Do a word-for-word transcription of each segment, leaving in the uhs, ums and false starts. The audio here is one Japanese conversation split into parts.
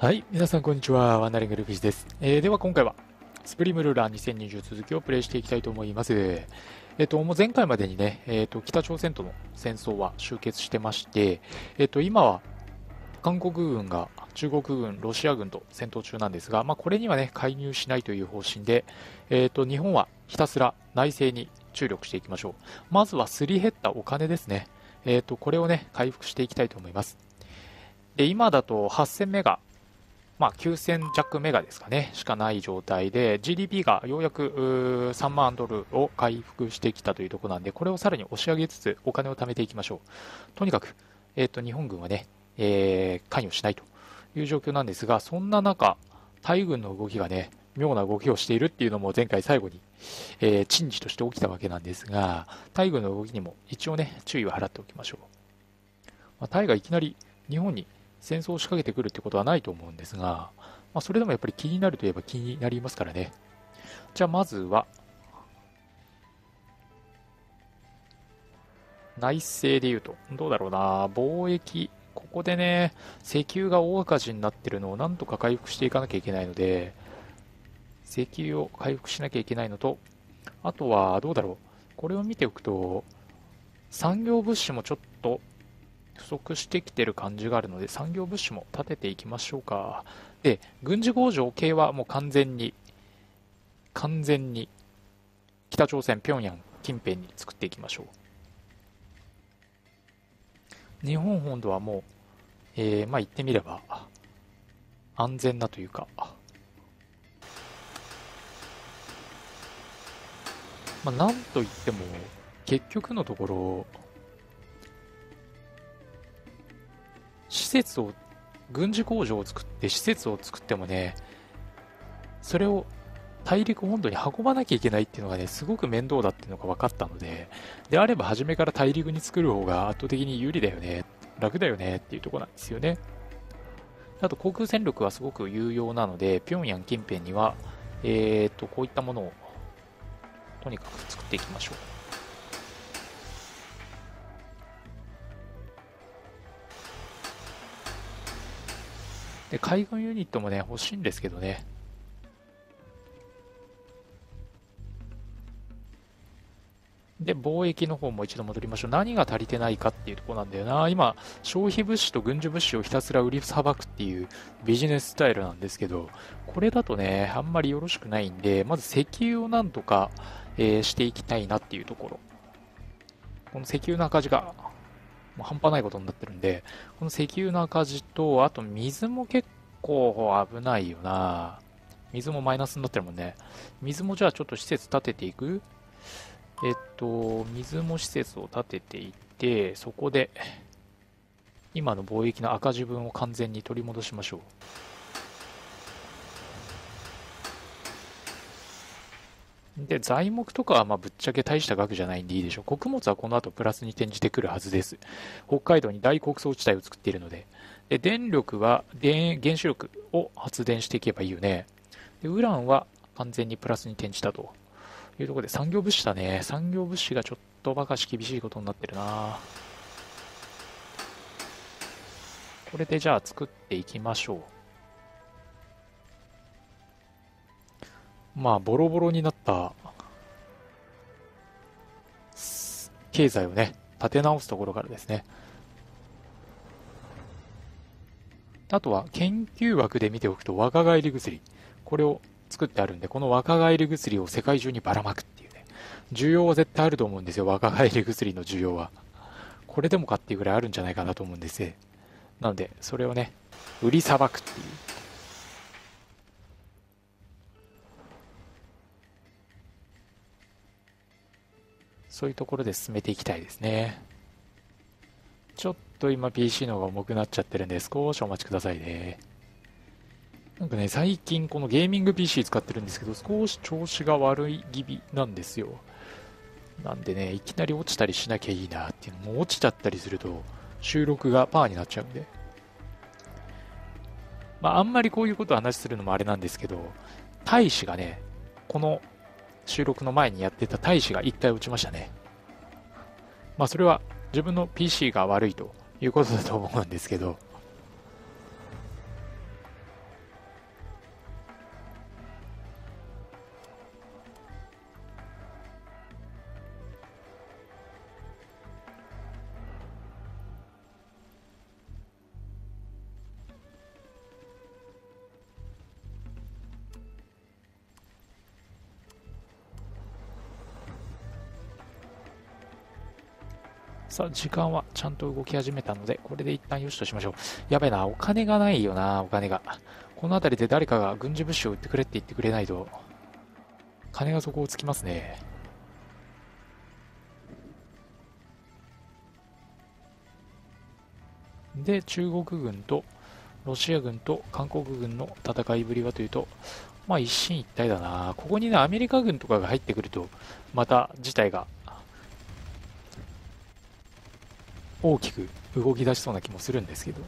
はい、皆さんこんにちは。ワンダリングルフィジです、えー、では今回はスプリムルーラーにせんにじゅう続きをプレイしていきたいと思います。えっと、もう前回までにね、えっと、北朝鮮との戦争は終結してまして、えっと、今は韓国軍が中国軍、ロシア軍と戦闘中なんですが、まあ、これにはね介入しないという方針で、えっと、日本はひたすら内政に注力していきましょう。まずはすり減ったお金ですね、えっと、これをね回復していきたいと思います。で今だとはっせんメガ、まあ、きゅうせんじゃくメガですかね、しかない状態で ジーディーピー がようやくさんまんドルを回復してきたというところなんで、これをさらに押し上げつつお金を貯めていきましょう。とにかく、えー、と日本軍はね、えー、関与しないという状況なんですが、そんな中タイ軍の動きがね妙な動きをしているっていうのも前回最後に、えー、珍事として起きたわけなんですが、タイ軍の動きにも一応ね注意を払っておきましょう。まあ、タイがいきなり日本に戦争を仕掛けてくるってことはないと思うんですが、まあ、それでもやっぱり気になるといえば気になりますからね。じゃあまずは内政でいうとどうだろうな、貿易、ここでね石油が大赤字になってるのをなんとか回復していかなきゃいけないので、石油を回復しなきゃいけないのと、あとはどうだろう、これを見ておくと産業物資もちょっと不足してきてる感じがあるので、産業物資も立てていきましょうか。で軍事工場系はもう完全に完全に北朝鮮平壌近辺に作っていきましょう。日本本土はもう、えー、まあ言ってみれば安全なというか、まあなんといっても結局のところ施設を、軍事工場を作って施設を作ってもね、それを大陸本土に運ばなきゃいけないっていうのがねすごく面倒だっていうのが分かったので、であれば初めから大陸に作る方が圧倒的に有利だよね、楽だよねっていうところなんですよね。あと航空戦力はすごく有用なので、平壌近辺にはえー、っとこういったものをとにかく作っていきましょう。で海軍ユニットもね欲しいんですけどね、で貿易の方も一度戻りましょう。何が足りてないかっていうところなんだよな。今消費物資と軍需物資をひたすら売りさばくっていうビジネススタイルなんですけど、これだとねあんまりよろしくないんで、まず石油をなんとか、えー、していきたいなっていうところ。この石油の赤字がもう半端ないことになってるんで、この石油の赤字と、あと水も結構危ないよな。水もマイナスになってるもんね。水もじゃあちょっと施設建てていく。えっと水も施設を建てていって、そこで今の貿易の赤字分を完全に取り戻しましょう。で材木とかはまあぶっちゃけ大した額じゃないんでいいでしょう。穀物はこの後プラスに転じてくるはずです。北海道に大穀倉地帯を作っているので。で電力は電原子力を発電していけばいいよね。でウランは完全にプラスに転じたというところで、産業物資だね。産業物資がちょっとばかし厳しいことになってるな。これでじゃあ作っていきましょう。まあボロボロになった経済をね立て直すところからですね。あとは研究枠で見ておくと若返り薬、これを作ってあるんで、この若返り薬を世界中にばらまくっていうね、需要は絶対あると思うんですよ。若返り薬の需要はこれでもかっていうぐらいあるんじゃないかなと思うんですよ。なのでそれをね売りさばくっていう。そういうところで進めていきたいですね。ちょっと今 ピーシー の方が重くなっちゃってるんで少しお待ちくださいね。なんかね最近このゲーミング ピーシー 使ってるんですけど、少し調子が悪い気味なんですよ。なんでねいきなり落ちたりしなきゃいいなっていうのも、落ちちゃったりすると収録がパーになっちゃうんで、まああんまりこういうことを話するのもあれなんですけど、大使がねこの収録の前にやってた大使が一体落ちましたね。まあそれは自分の ピーシー が悪いということだと思うんですけど、さあ時間はちゃんと動き始めたのでこれで一旦よしとしましょう。やべえな、お金がないよな。お金がこの辺りで誰かが軍事物資を売ってくれって言ってくれないと金が底をつきますね。で中国軍とロシア軍と韓国軍の戦いぶりはというと、まあ一進一退だな。ここにねアメリカ軍とかが入ってくるとまた事態が大きく動き出しそうな気もするんですけど、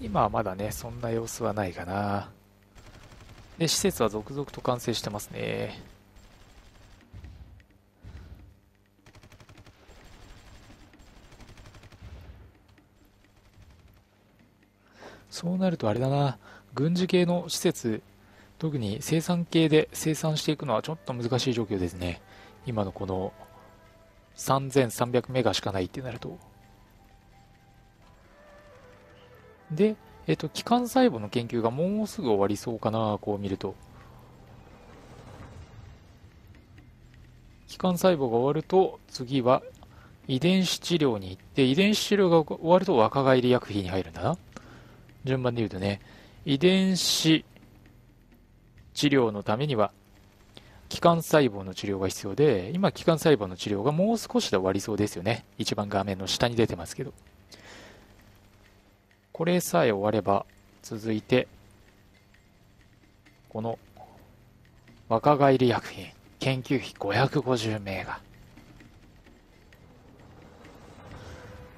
今はまだねそんな様子はないかな。で施設は続々と完成してますね。そうなるとあれだな、軍事系の施設、特に生産系で生産していくのはちょっと難しい状況ですね。今のこのさんぜんさんびゃくメガしかないってなると。で、えっと、基幹細胞の研究がもうすぐ終わりそうかな、こう見ると。基幹細胞が終わると、次は遺伝子治療に行って、遺伝子治療が終わると若返り薬品に入るんだな。順番で言うとね、遺伝子治療のためには基幹細胞の治療が必要で、今基幹細胞の治療がもう少しで終わりそうですよね。一番画面の下に出てますけど、これさえ終われば続いてこの若返り薬品、研究費ごひゃくごじゅうメガ、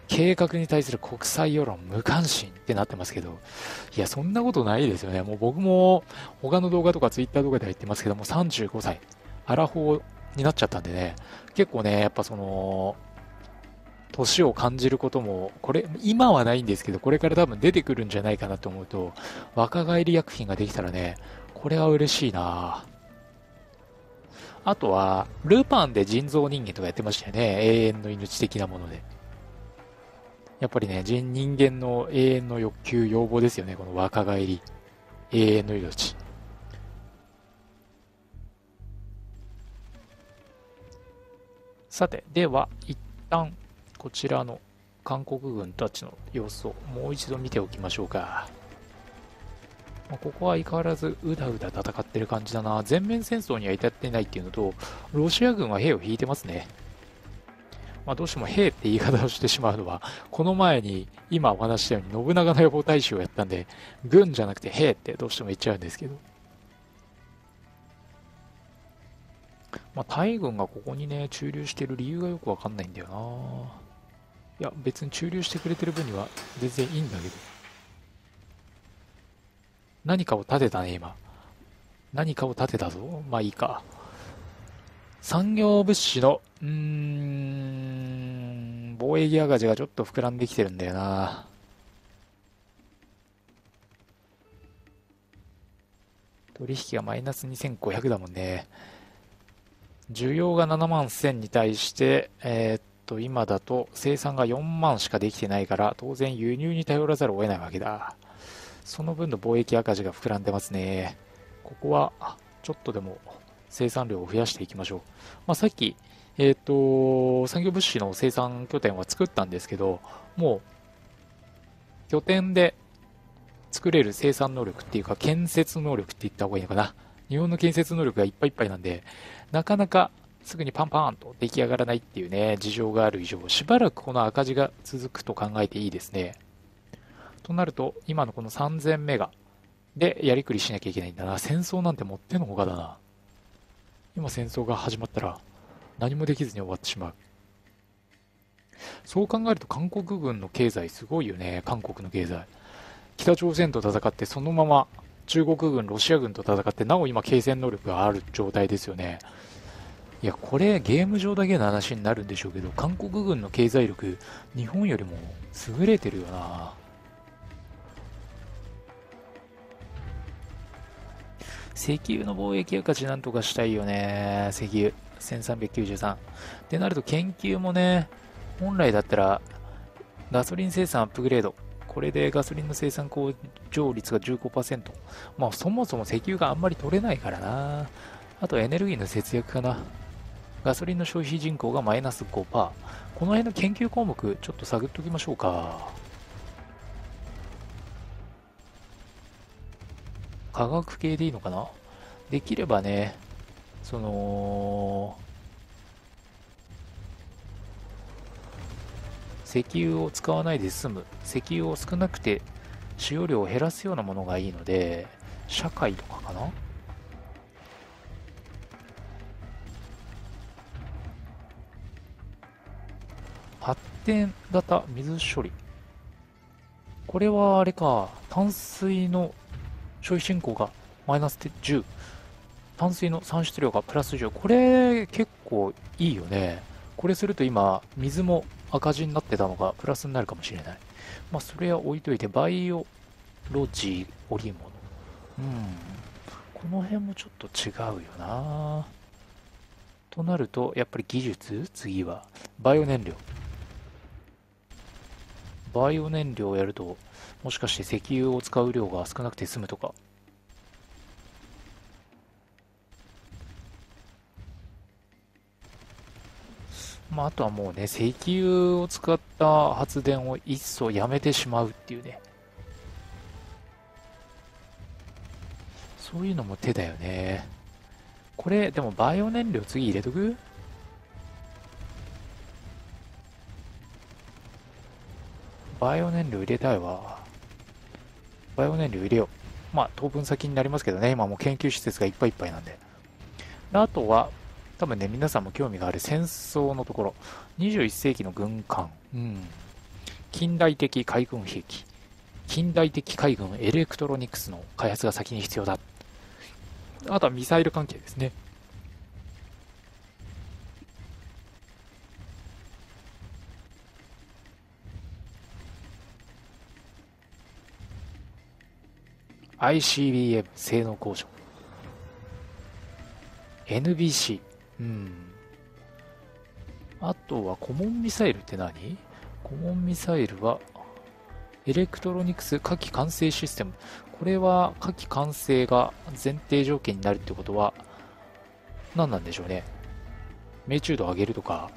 計画に対する国際世論無関心ってなってますけど、いやそんなことないですよね。もう僕も他の動画とかツイッター動画では言ってますけども、さんじゅうごさいアラフォーになっちゃったんでね、結構ねやっぱその年を感じることも、これ今はないんですけどこれから多分出てくるんじゃないかなと思うと、若返り薬品ができたらねこれは嬉しいな。あとはルパンで人造人間とかやってましたよね、永遠の命的なもので。やっぱりね、人、人間の永遠の欲求、要望ですよね。この若返り。永遠の命。さて、では、一旦、こちらの韓国軍たちの様子をもう一度見ておきましょうか。まあ、ここは相変わらず、うだうだ戦ってる感じだな。全面戦争には至ってないっていうのと、ロシア軍は兵を引いてますね。まあどうしても兵って言い方をしてしまうのは、この前に今お話したように信長の予防大使をやったんで、軍じゃなくて兵ってどうしても言っちゃうんですけど、まあタイ軍がここにね駐留している理由がよくわかんないんだよな。いや別に駐留してくれてる分には全然いいんだけど、何かを立てたね今。何かを立てたぞ。まあいいか。産業物資のうーん貿易赤字がちょっと膨らんできてるんだよな。取引がマイナスにせんごひゃくだもんね。需要がななまんせんに対してえー、っと今だと生産がよんまんしかできてないから、当然輸入に頼らざるを得ないわけだ。その分の貿易赤字が膨らんでますね。ここはちょっとでも生産量を増やしていきましょう。まあ、さっき、えーと、産業物資の生産拠点は作ったんですけど、もう拠点で作れる生産能力っていうか建設能力って言った方がいいのかな。日本の建設能力がいっぱいいっぱいなんで、なかなかすぐにパンパーンと出来上がらないっていうね事情がある以上、しばらくこの赤字が続くと考えていいですね。となると今のこのさんぜんメガでやりくりしなきゃいけないんだな。戦争なんてもってのほかだな。今戦争が始まったら何もできずに終わってしまう。そう考えると韓国軍の経済すごいよね。韓国の経済、北朝鮮と戦ってそのまま中国軍ロシア軍と戦って、なお今継戦能力がある状態ですよね。いやこれゲーム上だけの話になるんでしょうけど、韓国軍の経済力日本よりも優れてるよな。石油の貿易赤字なんとかしたいよね。石油せんさんびゃくきゅうじゅうさんってなると研究もね、本来だったらガソリン生産アップグレード、これでガソリンの生産向上率が じゅうごパーセント、まあ、そもそも石油があんまり取れないからな。あとエネルギーの節約かな。ガソリンの消費人口がマイナス ごパーセント。 この辺の研究項目ちょっと探っときましょうか。科学系でいいのかな。できればね、その石油を使わないで済む、石油を少なくて使用量を減らすようなものがいいので、社会とかかな。発展型水処理、これはあれか、淡水の消費人口がマイナスじゅう、淡水の産出量がプラスじゅう、これ結構いいよね。これすると今水も赤字になってたのがプラスになるかもしれない。まあそれは置いといて、バイオロジー織物、うん、この辺もちょっと違うよな。となるとやっぱり技術、次はバイオ燃料。バイオ燃料をやると、もしかして石油を使う量が少なくて済むとか。まあ、あとはもうね、石油を使った発電を一層やめてしまうっていうね。そういうのも手だよね。これ、でもバイオ燃料次入れとく？バイオ燃料入れたいわ。バイオ燃料入れよう。まあ、当分先になりますけどね、今もう研究施設がいっぱいいっぱいなんで。あとは、多分ね、皆さんも興味がある戦争のところ。にじゅういっ世紀の軍艦。うん。近代的海軍兵器。近代的海軍エレクトロニクスの開発が先に必要だ。あとはミサイル関係ですね。アイシービーエム 性能向上。エヌビーシー。うん。あとは顧問ミサイルって何？顧問ミサイルはエレクトロニクス火器管制システム。これは火器管制が前提条件になるってことは何なんでしょうね。命中度を上げるとか、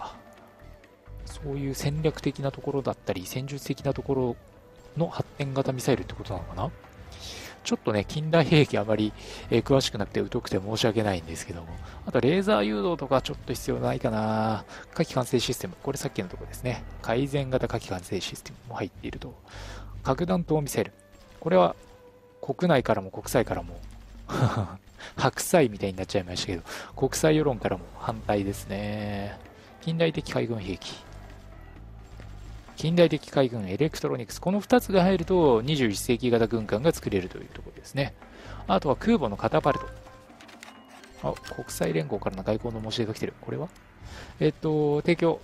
そういう戦略的なところだったり戦術的なところの発展型ミサイルってことなのかな。ちょっとね、近代兵器あまり、えー、詳しくなくて疎くて申し訳ないんですけども、あとレーザー誘導とかちょっと必要ないかな。火器管制システム、これさっきのところですね。改善型火器管制システムも入っていると。核弾頭ミサイル、これは国内からも国際からも白菜みたいになっちゃいましたけど、国際世論からも反対ですね。近代的海軍兵器、近代的海軍エレクトロニクス、このふたつが入るとにじゅういっ世紀型軍艦が作れるというところですね。あとは空母のカタパルト。あ、国際連合からの外交の申し出が来てる。これはえっと提供、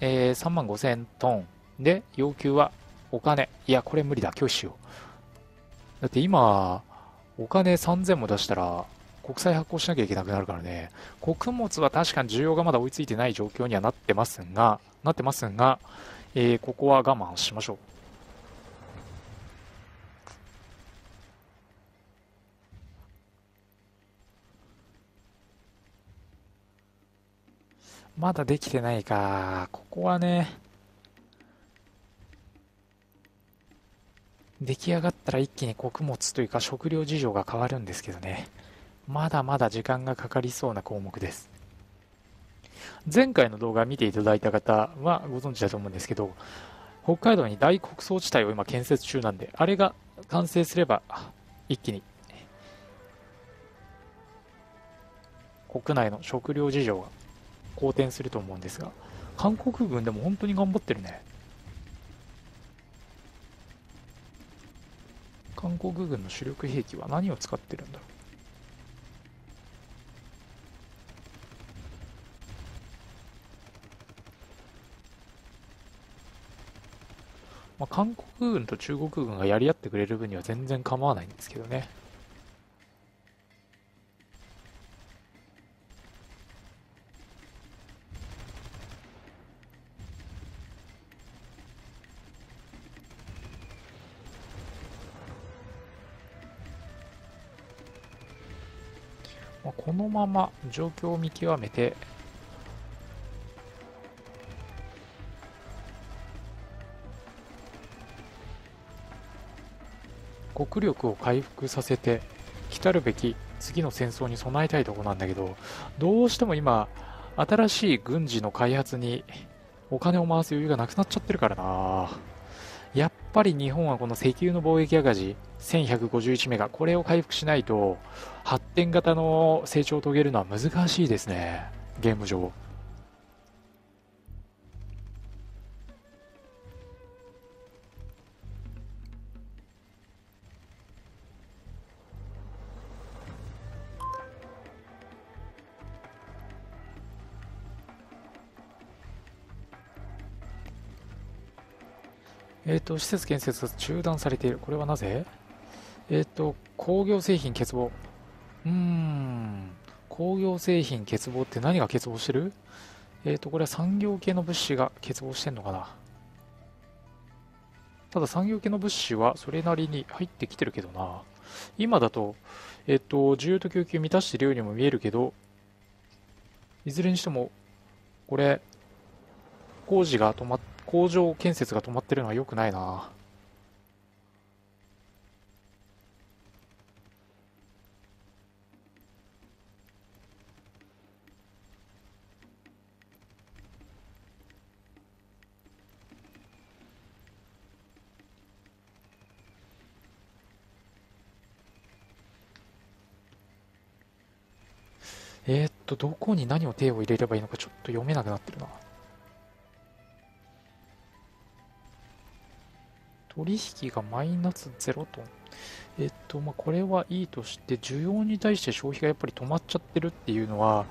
えー、さんまんごせんトンで、要求はお金。いや、これ無理だ、拒否しよう。だって今お金さんぜんも出したら国債発行しなきゃいけなくなるからね。穀物は確かに需要がまだ追いついてない状況にはなってますがなってますがえー、ここは我慢しましょう。まだできてないか。ここはね、出来上がったら一気に穀物というか食料事情が変わるんですけどね、まだまだ時間がかかりそうな項目です。前回の動画見ていただいた方はご存知だと思うんですけど、北海道に大穀倉地帯を今建設中なんで、あれが完成すれば一気に国内の食料事情が好転すると思うんですが、韓国軍でも本当に頑張ってるね。韓国軍の主力兵器は何を使ってるんだろう。まあ、韓国軍と中国軍がやり合ってくれる分には全然構わないんですけどね。まあ、このまま状況を見極めて、国力を回復させて来るべき次の戦争に備えたいところなんだけど、どうしても今新しい軍事の開発にお金を回す余裕がなくなっちゃってるからな。やっぱり日本はこの石油の貿易赤字せんひゃくごじゅういちメガ、これを回復しないと発展型の成長を遂げるのは難しいですね、ゲーム上。えーと、施設建設が中断されている。これはなぜ？えーと、工業製品欠乏。うーん。工業製品欠乏って何が欠乏してる？えーと、これは産業系の物資が欠乏してんのかな？ただ産業系の物資はそれなりに入ってきてるけどな。今だと、えーと、需要と供給満たしているようにも見えるけど、いずれにしても、これ、工事が止まって、工場建設が止まってるのは良くないな。えーっとどこに何を手を入れればいいのかちょっと読めなくなってるな。取引がマイナスゼロトン。えっと、まあ、これはいいとして、需要に対して消費がやっぱり止まっちゃってるっていうのは、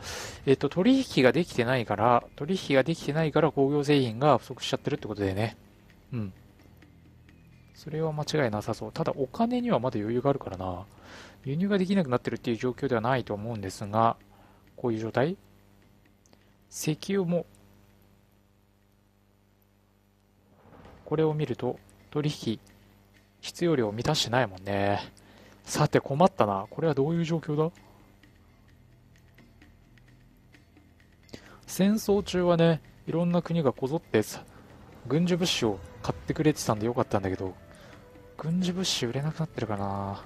えっと、取引ができてないから、取引ができてないから工業製品が不足しちゃってるってことだよね。うん。それは間違いなさそう。ただ、お金にはまだ余裕があるからな。輸入ができなくなってるっていう状況ではないと思うんですが、こういう状態？石油も、これを見ると、取引必要量を満たしてないもんね。さて困ったな。これはどういう状況だ？戦争中はね、いろんな国がこぞって軍需物資を買ってくれてたんでよかったんだけど、軍需物資売れなくなってるかな。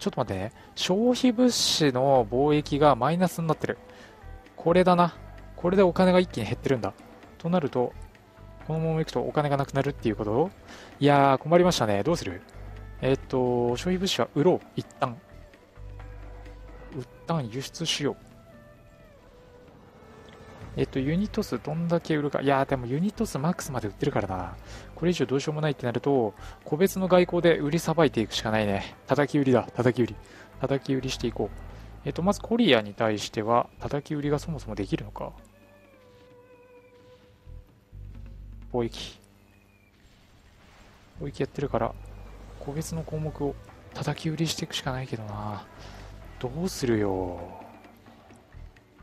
ちょっと待ってね。消費物資の貿易がマイナスになってる。これだな。これでお金が一気に減ってるんだ。となると、このままいくとお金がなくなるっていうこと？いやー困りましたね。どうする？えー、っと消費物資は売ろう。一旦一旦輸出しよう。えー、っとユニット数どんだけ売るか。いやーでもユニット数マックスまで売ってるからな。これ以上どうしようもないってなると、個別の外交で売りさばいていくしかないね。叩き売りだ。叩き売り叩き売りしていこう。えー、っとまずコリアに対しては叩き売りがそもそもできるのか。貿易貿易やってるから個別の項目を叩き売りしていくしかないけどな。どうするよ。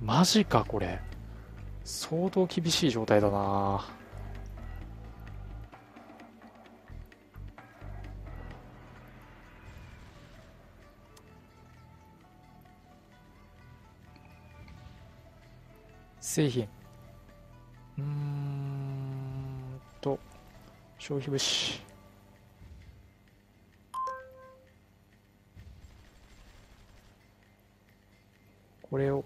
マジか。これ相当厳しい状態だな。製品、うーんと消費物資、これを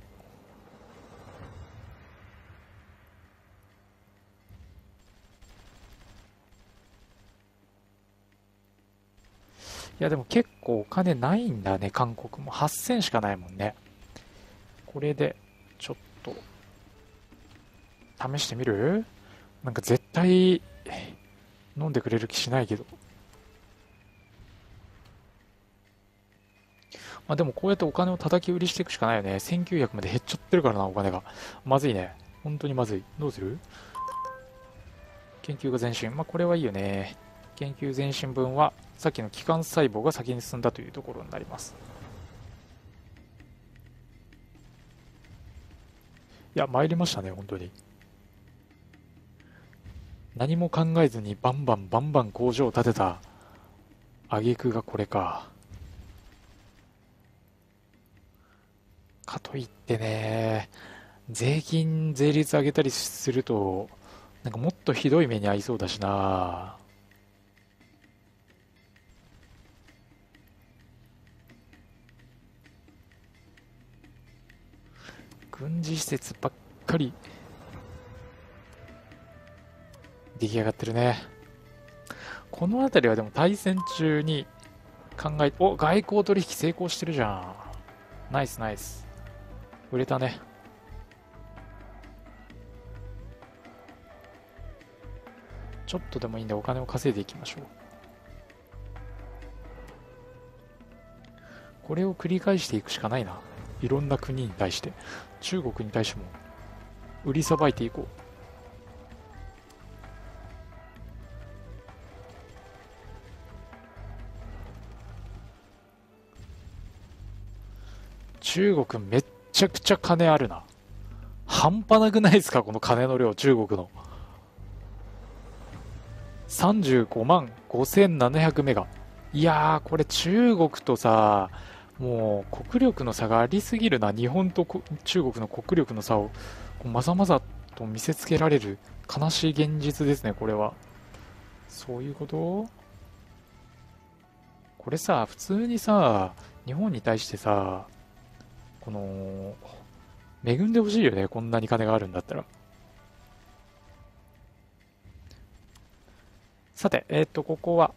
いやでも結構お金ないんだね。韓国もはっせんしかないもんね。これでちょっと試してみる？なんか絶対飲んでくれる気しないけど、まあでもこうやってお金を叩き売りしていくしかないよね。せんきゅうひゃくまで減っちゃってるからな、お金が。まずいね。本当にまずい。どうする？研究が前進。まあこれはいいよね。研究前進分は、さっきの基幹細胞が先に進んだというところになります。いや、参りましたね、本当に。何も考えずにバンバンバンバン工場を建てた挙句がこれか。かといってね、税金税率上げたりするとなんかもっとひどい目に遭いそうだしな。軍事施設ばっかり出来上がってるね。この辺りはでも対戦中に考え、お、外交取引成功してるじゃん。ナイスナイス、売れたね。ちょっとでもいいんでお金を稼いでいきましょう。これを繰り返していくしかないな。いろんな国に対して、中国に対しても売りさばいていこう。中国めっちゃくちゃ金あるな。半端なくないですかこの金の量。中国のさんじゅうごまんごせんななひゃくメガ。いやー、これ中国とさ、もう国力の差がありすぎるな。日本と中国の国力の差をまざまざと見せつけられる悲しい現実ですね、これは。そういうこと？これさ、普通にさ、日本に対してさ、この恵んでほしいよね、こんなに金があるんだったら。さて、えっとここは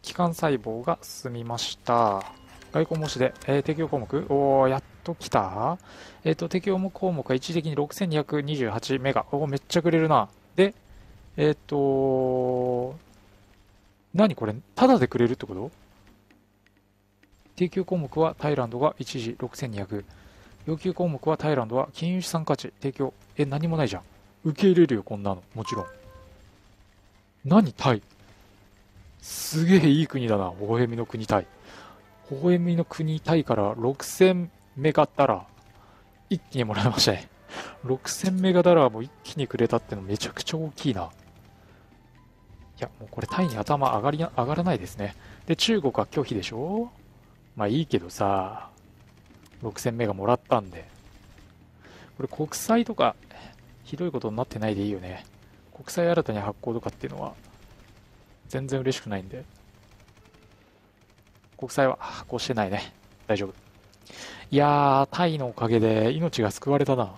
基幹細胞が進みました。外交申し出、えー、適用項目、おー、やっと来た。えっ、ー、と、適用項目が一時的にろくせんにひゃくにじゅうはちメガ。おー、めっちゃくれるな。で、えっ、ー、とー、何これ、ただでくれるってこと？適用項目はタイランドが一時ろくせんにひゃく。要求項目はタイランドは金融資産価値、提供。え、何もないじゃん。受け入れるよ、こんなの。もちろん。何タイ？すげえいい国だな。微笑みの国タイ。微笑みの国タイからろくせんメガダラー一気にもらいましたね。ろくせんメガダラーも一気にくれたってのめちゃくちゃ大きいな。いや、もうこれタイに頭上がりな上がらないですね。で、中国は拒否でしょ。まあいいけどさ、ろくせんメガもらったんで。これ国債とかひどいことになってないでいいよね。国債新たに発行とかっていうのは全然嬉しくないんで。国債は発行してないね。大丈夫。いやー、タイのおかげで命が救われたな。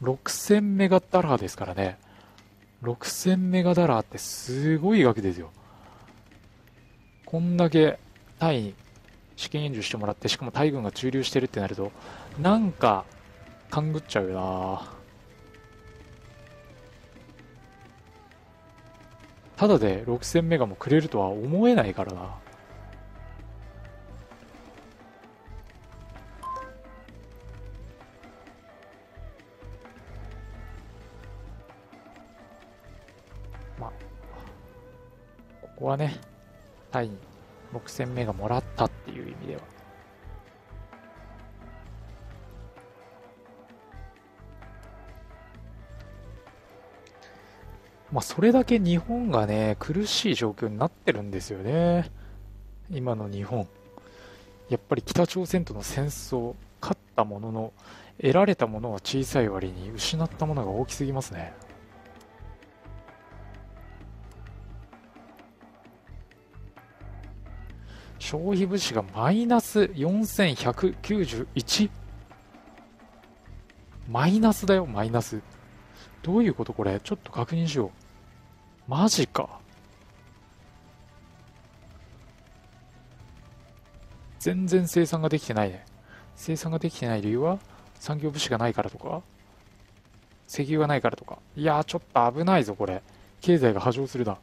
ろくせんメガダラーですからね。ろくせんメガダラーってすごい額ですよ。こんだけタイに資金援助してもらって、しかもタイ軍が駐留してるってなると、なんか勘ぐっちゃうよな。ただでろくせんメガもくれるとは思えないからな。ここはね、タイにろくせんメガもらったっていう意味では。まあ、それだけ日本がね、苦しい状況になってるんですよね。今の日本。やっぱり北朝鮮との戦争、勝ったものの、得られたものは小さい割に失ったものが大きすぎますね。消費物資がマイナスよんせんひゃくきゅうじゅういち、マイナスだよ、マイナス。どういうこと？これちょっと確認しよう。マジか。全然生産ができてないね。生産ができてない理由は産業物資がないからとか、石油がないからとか。いやー、ちょっと危ないぞこれ。経済が波状するな。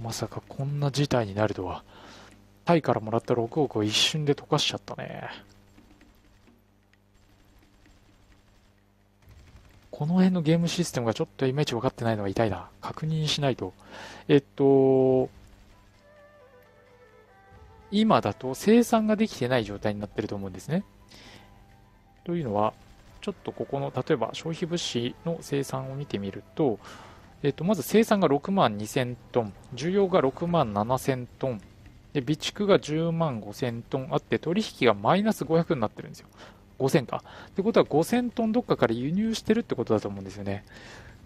まさかこんな事態になるとは。タイからもらったろくおくを一瞬で溶かしちゃったね。この辺のゲームシステムがちょっといまいち分かってないのが痛いな。確認しないと。えっと今だと生産ができてない状態になってると思うんですね。というのはちちょっとここの例えば消費物資の生産を見てみると、えっと、まず生産がろくまんにせんトン、需要がろくまんななせんトンで、備蓄がじゅうまんごせんトンあって、取引がマイナスごひゃくになってるんですよ。ごせんかってことはごせんトンどっかから輸入してるってことだと思うんですよね。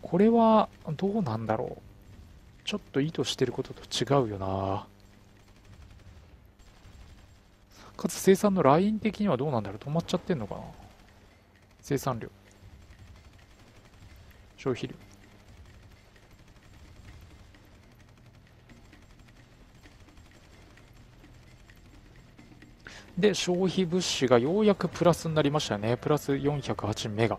これはどうなんだろう、ちょっと意図してることと違うよな。かつ生産のライン的にはどうなんだろう、止まっちゃってんのかな。生産量、消費量、で消費物資がようやくプラスになりましたよね。プラスよんひゃくはちメガ、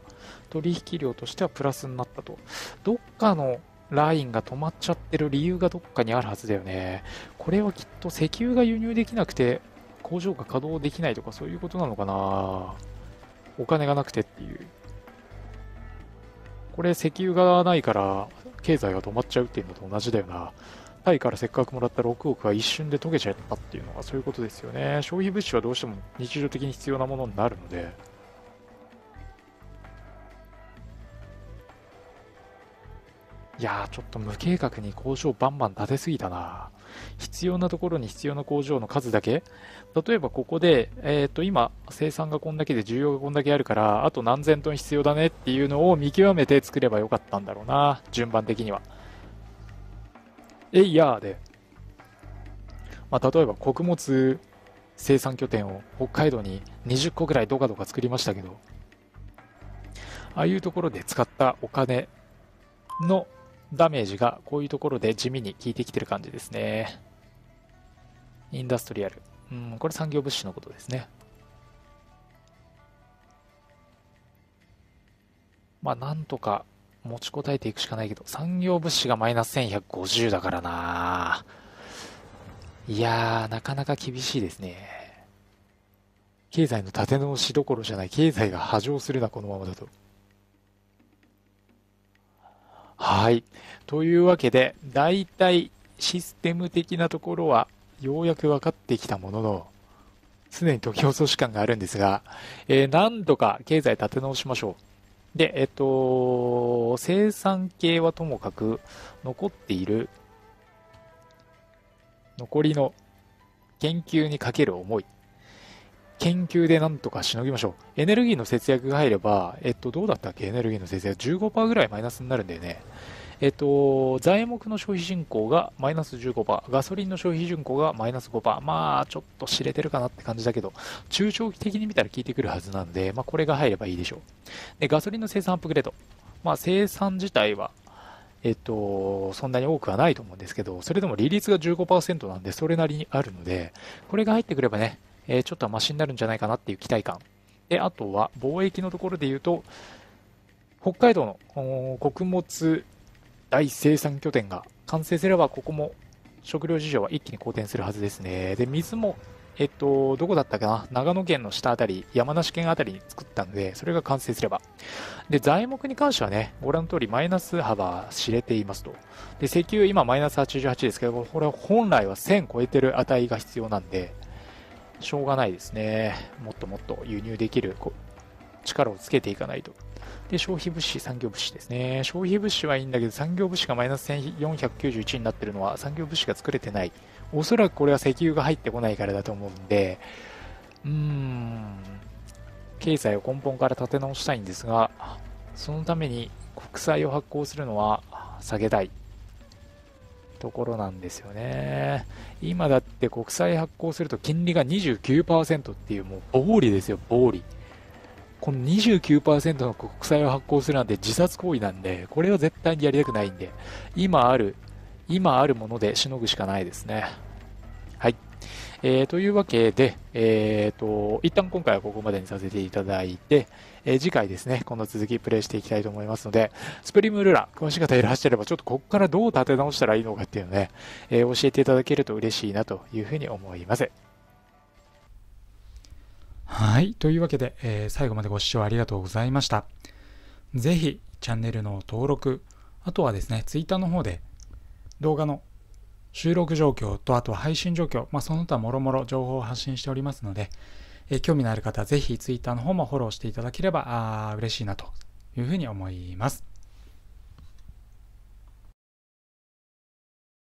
取引量としてはプラスになったと。どっかのラインが止まっちゃってる理由がどっかにあるはずだよね。これはきっと石油が輸入できなくて工場が稼働できないとか、そういうことなのかな。お金がなくてっていう。これ石油がないから経済が止まっちゃうっていうのと同じだよな。タイからせっかくもらったろくおくが一瞬で溶けちゃったっていうのがそういうことですよね。消費物資はどうしても日常的に必要なものになるので。いやー、ちょっと無計画に工場バンバン建てすぎたな。必要なところに必要な工場の数だけ、例えばここで、えー、と今生産がこんだけで需要がこんだけあるからあと何千トン必要だねっていうのを見極めて作ればよかったんだろうな、順番的には。えいやーで、まあ、例えば穀物生産拠点を北海道ににじゅっこぐらいどかどか作りましたけど、ああいうところで使ったお金のダメージがこういうところで地味に効いてきてる感じですね。インダストリアル、うん、これ産業物資のことですね。まあなんとか持ちこたえていくしかないけど、産業物資がマイナスせんひゃくごじゅうだからな。いやー、なかなか厳しいですね。経済の立て直しどころじゃない、経済が波状するなこのままだと。はい、というわけでだいたいシステム的なところはようやく分かってきたものの、すでに時遅し感があるんですが、えー、何度か経済立て直しましょう。でえっと生産系はともかく残っている残りの研究にかける思い、研究でなんとかしのぎましょう。エネルギーの節約が入れば、えっと、どうだったっけ、エネルギーの節約 じゅうごパーセント ぐらいマイナスになるんだよね。えっと、材木の消費人口がマイナス じゅうごパーセント、ガソリンの消費人口がマイナス ごパーセント、まあ、ちょっと知れてるかなって感じだけど、中長期的に見たら効いてくるはずなので、まあ、これが入ればいいでしょう。で、ガソリンの生産アップグレード、まあ、生産自体は、えっと、そんなに多くはないと思うんですけど、それでも利率が じゅうごパーセント なんで、それなりにあるので、これが入ってくればね、えー、ちょっとはマシになるんじゃないかなっていう期待感で、あとは貿易のところで言うと、北海道の穀物大生産拠点が完成すれば、ここも食料事情は一気に好転するはずですね。で、水も、えっと、どこだったかな、長野県の下あたり、山梨県あたりに作ったので、それが完成すれば。で、材木に関してはね、ご覧の通りマイナス幅知れていますと。で、石油今マイナスはちじゅうはちですけど、これは本来はせん超えてる値が必要なんで、しょうがないですね。もっともっと輸入できる力をつけていかないと。で、消費物資、産業物資ですね。消費物資はいいんだけど、産業物資がマイナスせんよんひゃくきゅうじゅういちになってるのは、産業物資が作れてない。おそらくこれは石油が入ってこないからだと思うんで、うーん、経済を根本から立て直したいんですが、そのために国債を発行するのは下げたいところなんですよね。今だって国債発行すると金利が にじゅうきゅうパーセント っていう、もう暴利ですよ、暴利。この にじゅうきゅうパーセント の国債を発行するなんて自殺行為なんで、これは絶対にやりたくないんで、今ある今あるものでしのぐしかないですね。はい、えー、というわけで、えー、と一旦今回はここまでにさせていただいて、えー、次回ですね、この続きプレイしていきたいと思いますので、スプリムルーラー詳しい方いらっしゃれば、ちょっとここからどう立て直したらいいのかっていうのね、えー、教えていただけると嬉しいなというふうに思います。はい、というわけで、えー、最後までご視聴ありがとうございました。ぜひチャンネルの登録、あとはですね、ツイッターの方で動画の収録状況と、あとは配信状況、まあ、その他もろもろ情報を発信しておりますので、えー、興味のある方はぜひツイッターの方もフォローしていただければあ嬉しいなというふうに思います。